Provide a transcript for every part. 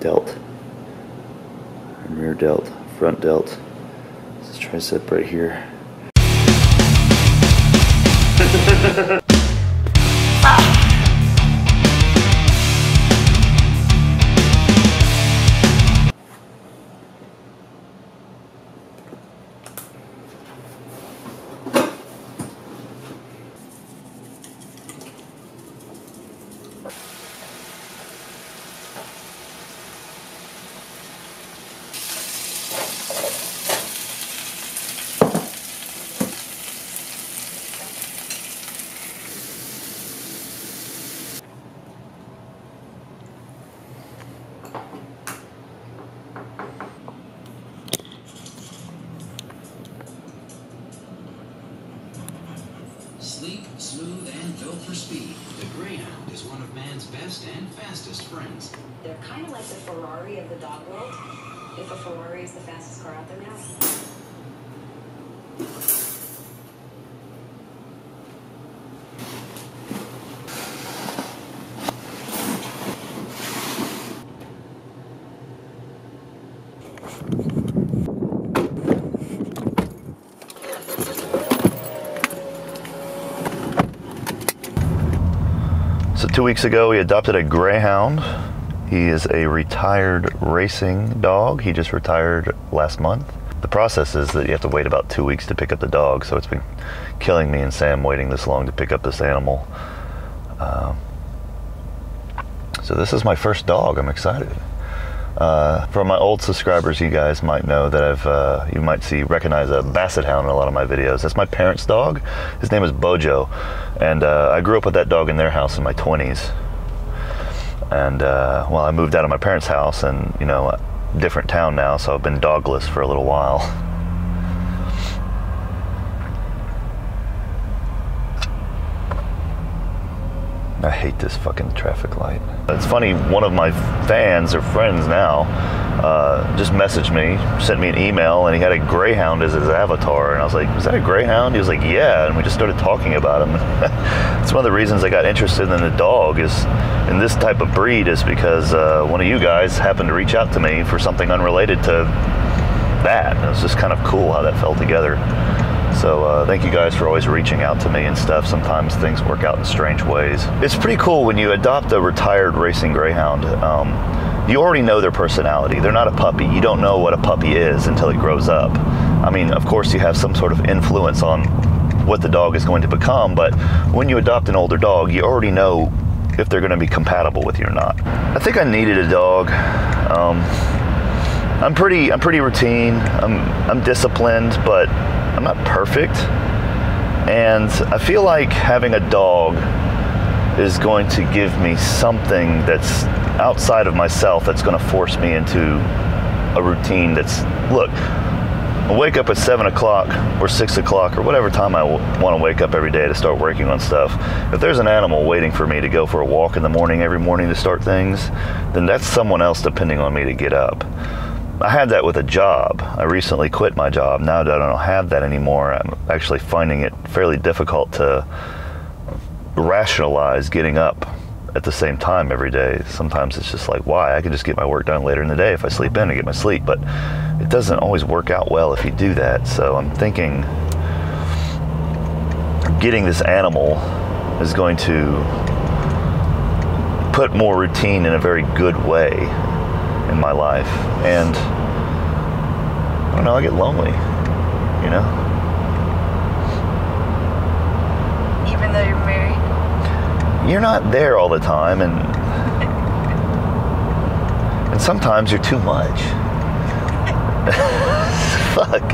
delt, rear delt, front delt, this tricep right here. Sleek, smooth, and built for speed, the Greyhound is one of man's best and fastest friends. They're kind of like the Ferrari of the dog world, if a Ferrari is the fastest car out there now. So 2 weeks ago, we adopted a Greyhound. He is a retired racing dog. He just retired last month. The process is that you have to wait about 2 weeks to pick up the dog, so it's been killing me and Sam waiting this long to pick up this animal. So this is my first dog. I'm excited. For my old subscribers, you guys might know that you might recognize a Basset Hound in a lot of my videos. That's my parents' dog. His name is Bojo, and I grew up with that dog in their house in my 20s. And well, I moved out of my parents' house, and you know, a different town now, so I've been dogless for a little while. I hate this fucking traffic light. It's funny, one of my fans or friends now just messaged me, sent me an email, and he had a Greyhound as his avatar. And I was like, "Was that a Greyhound?" He was like, "Yeah." And we just started talking about him. It's one of the reasons I got interested in the dog in this type of breed is because one of you guys happened to reach out to me for something unrelated to that. And it was just kind of cool how that fell together. So thank you guys for always reaching out to me and stuff. Sometimes things work out in strange ways. It's pretty cool when you adopt a retired racing Greyhound. You already know their personality. They're not a puppy. You don't know what a puppy is until it grows up. I mean, of course, you have some sort of influence on what the dog is going to become, but when you adopt an older dog, you already know if they're going to be compatible with you or not. I think I needed a dog. I'm pretty routine. I'm disciplined, but I'm not perfect, and I feel like having a dog is going to give me something that's outside of myself that's going to force me into a routine that's, look, I wake up at 7 o'clock or 6 o'clock or whatever time I want to wake up every day to start working on stuff. If there's an animal waiting for me to go for a walk in the morning every morning to start things, then that's someone else depending on me to get up. I had that with a job. I recently quit my job. Now that I don't have that anymore, I'm actually finding it fairly difficult to rationalize getting up at the same time every day. Sometimes it's just like, why? I could just get my work done later in the day if I sleep in and get my sleep, but it doesn't always work out well if you do that. So I'm thinking getting this animal is going to put more routine in a very good way in my life, and I don't know, I get lonely, you know? Even though you're married? You're not there all the time, and sometimes you're too much. Fuck.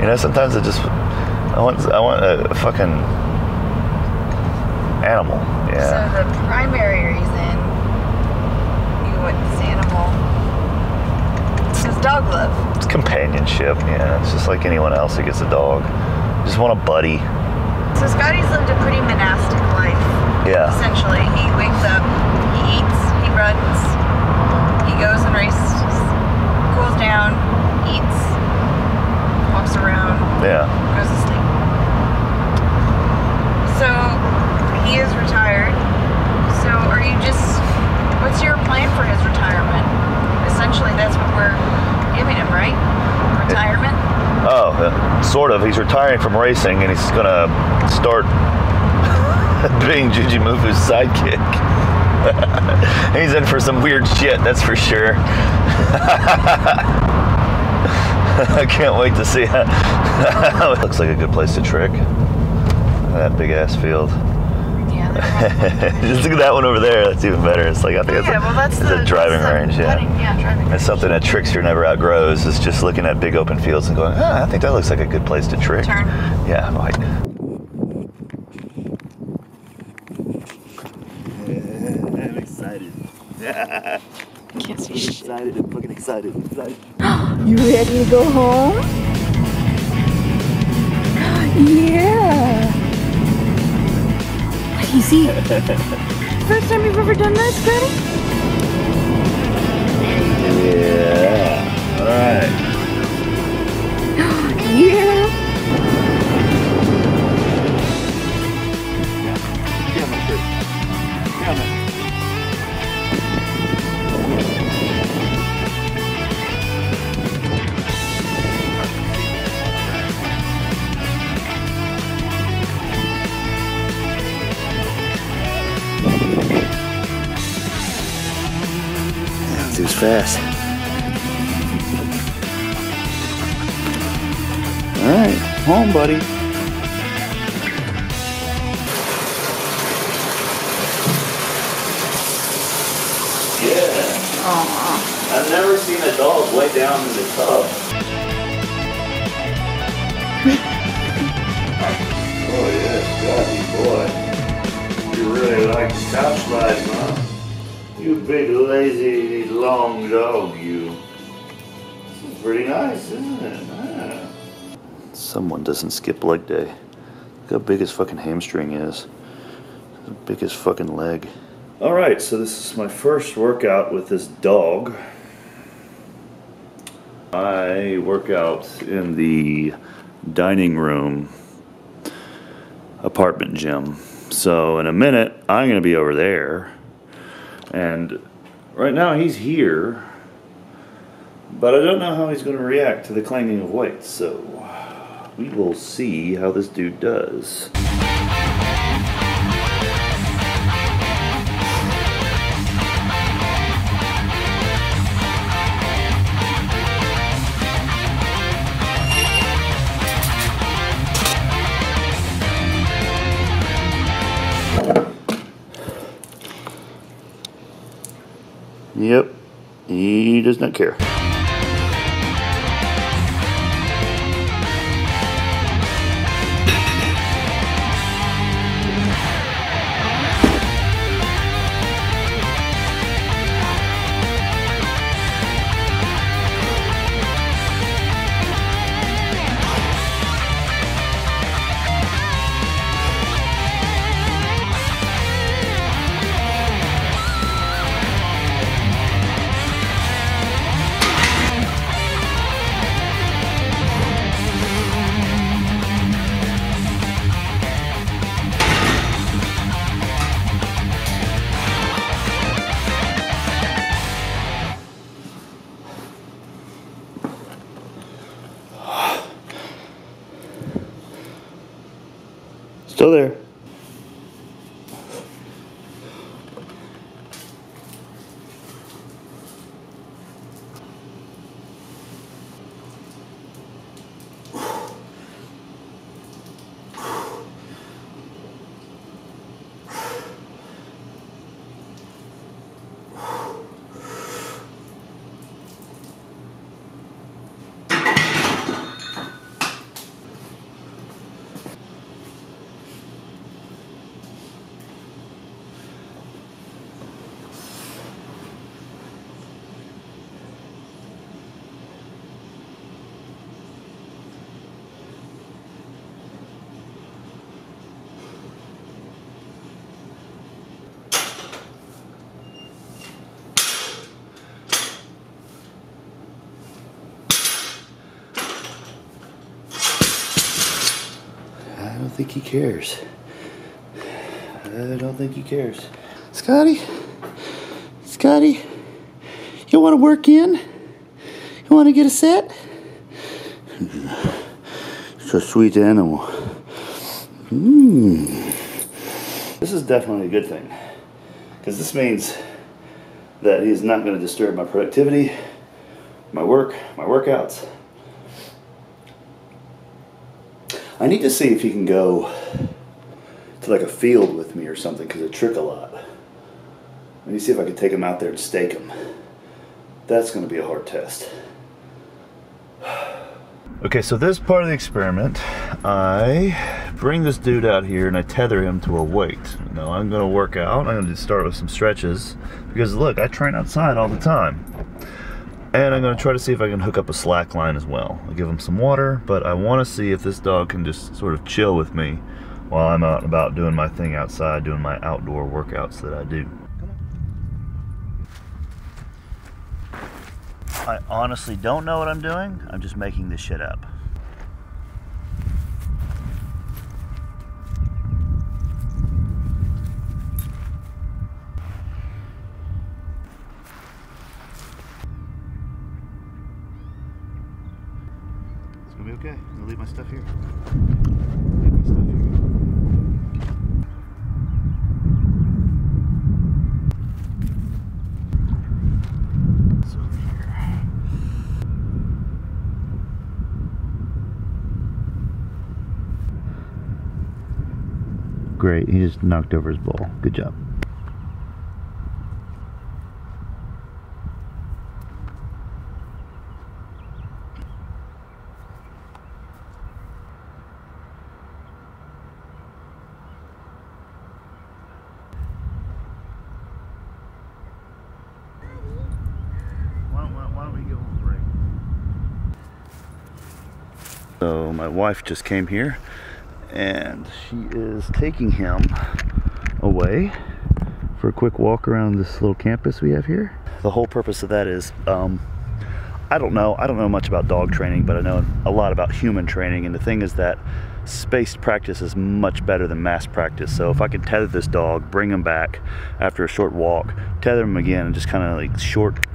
You know, sometimes I want a fucking animal. Yeah. So the primary reason you want this animal, dog love. It's companionship, yeah. It's just like anyone else who gets a dog. You just want a buddy. So Scotty's lived a pretty monastic life. Yeah. Essentially, he wakes up, he eats, he runs, he goes and races, cools down, eats, walks around, yeah, goes to sleep. So he is retired. So what's your plan for his retirement? sort of. He's retiring from racing and he's going to start being Jujimufu's sidekick. He's in for some weird shit, that's for sure. I can't wait to see how. Looks like a good place to trick. That big ass field. Just look at that one over there. That's even better. It's like, I think it's a driving range. Yeah, it's something that trickster never outgrows. Is just looking at big open fields and going, oh, I think that looks like a good place to trick. Turn. Yeah, right. I'm excited. Can't see shit. Excited. I'm fucking excited. You ready to go home? Yeah. Easy. First time you've ever done that, Scotty? Yeah. All right. Yeah. Get on my shirt. Get on my shirt. He was fast. All right, home, buddy. Yeah. Aww. I've never seen a dog lay down in the tub. Oh, yeah, Scotty boy. You really like the top slide, huh? You big, lazy, long dog, you. This is pretty nice, isn't it? Yeah. Someone doesn't skip leg day. Look how big his fucking hamstring is. The biggest fucking leg. All right, so this is my first workout with this dog. I work out in the dining room apartment gym. So in a minute, I'm gonna be over there. And right now he's here, but I don't know how he's going to react to the clanging of weights, so we will see how this dude does. Yep, he does not care. Still there. I don't think he cares. I don't think he cares. Scotty? Scotty? You want to work in? You want to get a set? It's a sweet animal. This is definitely a good thing, because this means that he's not going to disturb my productivity, my work, my workouts. I need to see if he can go to like a field with me or something, because it trick a lot. Let me see if I can take him out there and stake him. That's going to be a hard test. Okay, so this part of the experiment, I bring this dude out here and I tether him to a weight. Now I'm going to work out. I'm going to start with some stretches, because look, I train outside all the time. And I'm going to try to see if I can hook up a slack line as well. I'll give him some water, but I want to see if this dog can just sort of chill with me while I'm out and about doing my thing outside, doing my outdoor workouts that I do. I honestly don't know what I'm doing. I'm just making this shit up. It's gonna be okay. I'm gonna leave my stuff here. Great, he just knocked over his ball. Good job. Why don't we give him a break? So my wife just came here, and she is taking him away for a quick walk around this little campus we have here. The whole purpose of that is, I don't know much about dog training, but I know a lot about human training, and the thing is that spaced practice is much better than mass practice. So if I can tether this dog, bring him back after a short walk, tether him again, and just kind of like short,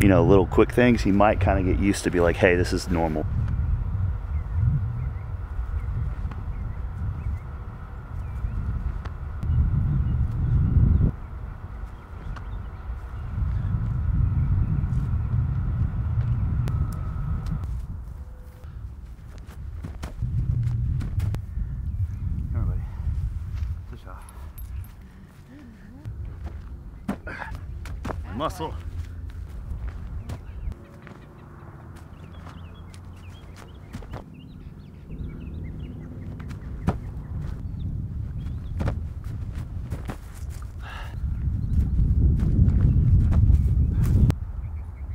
you know, little quick things, he might kind of get used to be like, hey, this is normal. Muscle.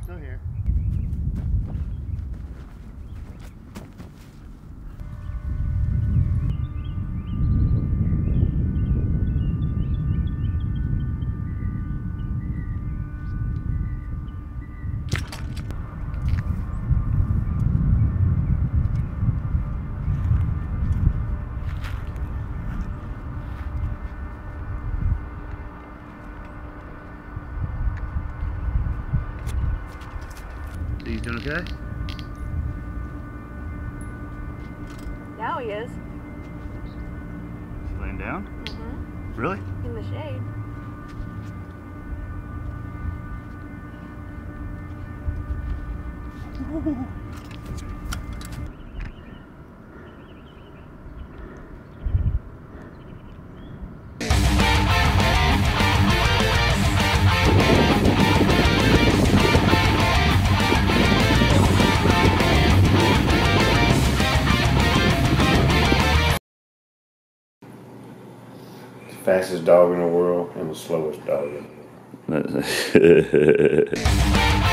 Still here. You doing okay? Now he is. He's laying down? Mm-hmm. Really? In the shade. Fastest dog in the world and the slowest dog in the world.